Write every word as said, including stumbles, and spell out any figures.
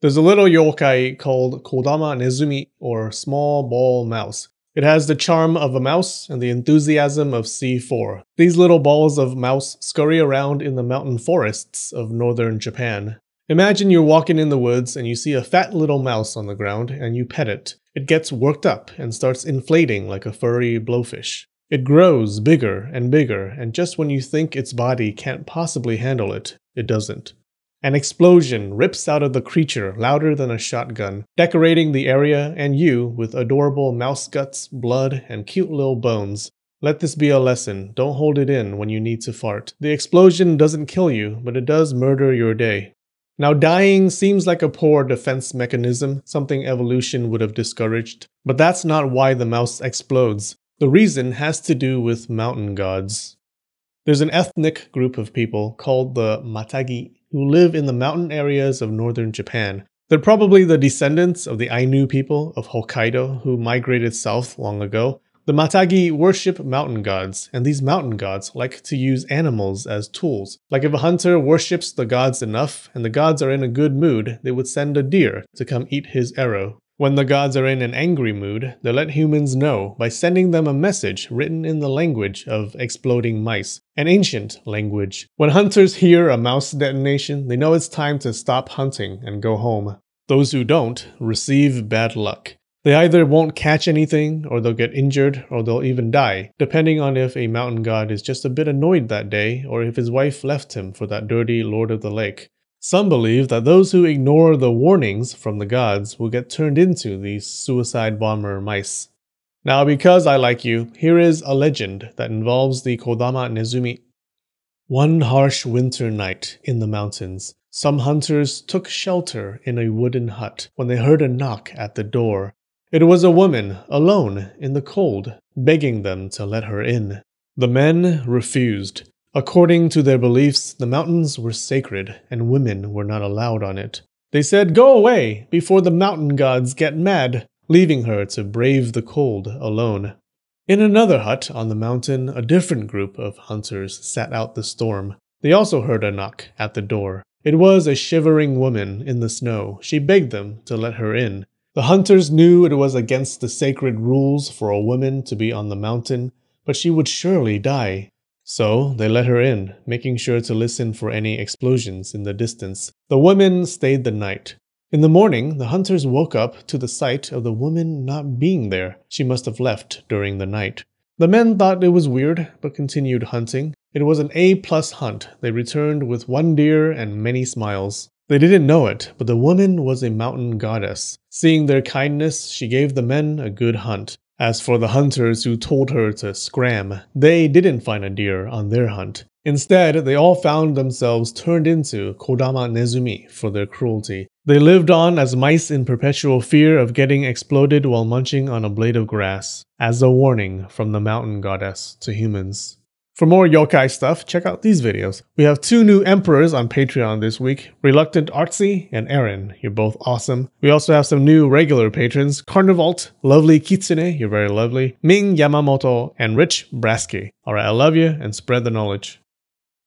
There's a little yokai called Kodama Nezumi, or Small Ball Mouse. It has the charm of a mouse and the enthusiasm of C four. These little balls of mouse scurry around in the mountain forests of northern Japan. Imagine you're walking in the woods and you see a fat little mouse on the ground and you pet it. It gets worked up and starts inflating like a furry blowfish. It grows bigger and bigger, and just when you think its body can't possibly handle it, it doesn't. An explosion rips out of the creature louder than a shotgun, decorating the area and you with adorable mouse guts, blood, and cute little bones. Let this be a lesson. Don't hold it in when you need to fart. The explosion doesn't kill you, but it does murder your day. Now, dying seems like a poor defense mechanism, something evolution would have discouraged, but that's not why the mouse explodes. The reason has to do with mountain gods. There's an ethnic group of people called the Matagi who live in the mountain areas of northern Japan. They're probably the descendants of the Ainu people of Hokkaido who migrated south long ago. The Matagi worship mountain gods, and these mountain gods like to use animals as tools. Like if a hunter worships the gods enough, and the gods are in a good mood, they would send a deer to come eat his arrow. When the gods are in an angry mood, they let humans know by sending them a message written in the language of exploding mice, an ancient language. When hunters hear a mouse detonation, they know it's time to stop hunting and go home. Those who don't receive bad luck. They either won't catch anything, or they'll get injured, or they'll even die, depending on if a mountain god is just a bit annoyed that day, or if his wife left him for that dirty lord of the lake. Some believe that those who ignore the warnings from the gods will get turned into these suicide bomber mice. Now, because I like you, here is a legend that involves the Kodama Nezumi. One harsh winter night in the mountains, some hunters took shelter in a wooden hut when they heard a knock at the door. It was a woman, alone, in the cold, begging them to let her in. The men refused. According to their beliefs, the mountains were sacred, and women were not allowed on it. They said, "Go away, before the mountain gods get mad," leaving her to brave the cold alone. In another hut on the mountain, a different group of hunters sat out the storm. They also heard a knock at the door. It was a shivering woman in the snow. She begged them to let her in. The hunters knew it was against the sacred rules for a woman to be on the mountain, but she would surely die. So they let her in, making sure to listen for any explosions in the distance. The women stayed the night. In the morning, the hunters woke up to the sight of the woman not being there. She must have left during the night. The men thought it was weird, but continued hunting. It was an A plus hunt. They returned with one deer and many smiles. They didn't know it, but the woman was a mountain goddess. Seeing their kindness, she gave the men a good hunt. As for the hunters who told her to scram, they didn't find a deer on their hunt. Instead, they all found themselves turned into Kodama Nezumi for their cruelty. They lived on as mice in perpetual fear of getting exploded while munching on a blade of grass, as a warning from the mountain goddess to humans. For more yokai stuff, check out these videos. We have two new emperors on Patreon this week, Reluctant Artsy and Aaron. You're both awesome. We also have some new regular patrons, Carnivalt, Lovely Kitsune, you're very lovely, Ming Yamamoto, and Rich Brasky. Alright, I love you, and spread the knowledge.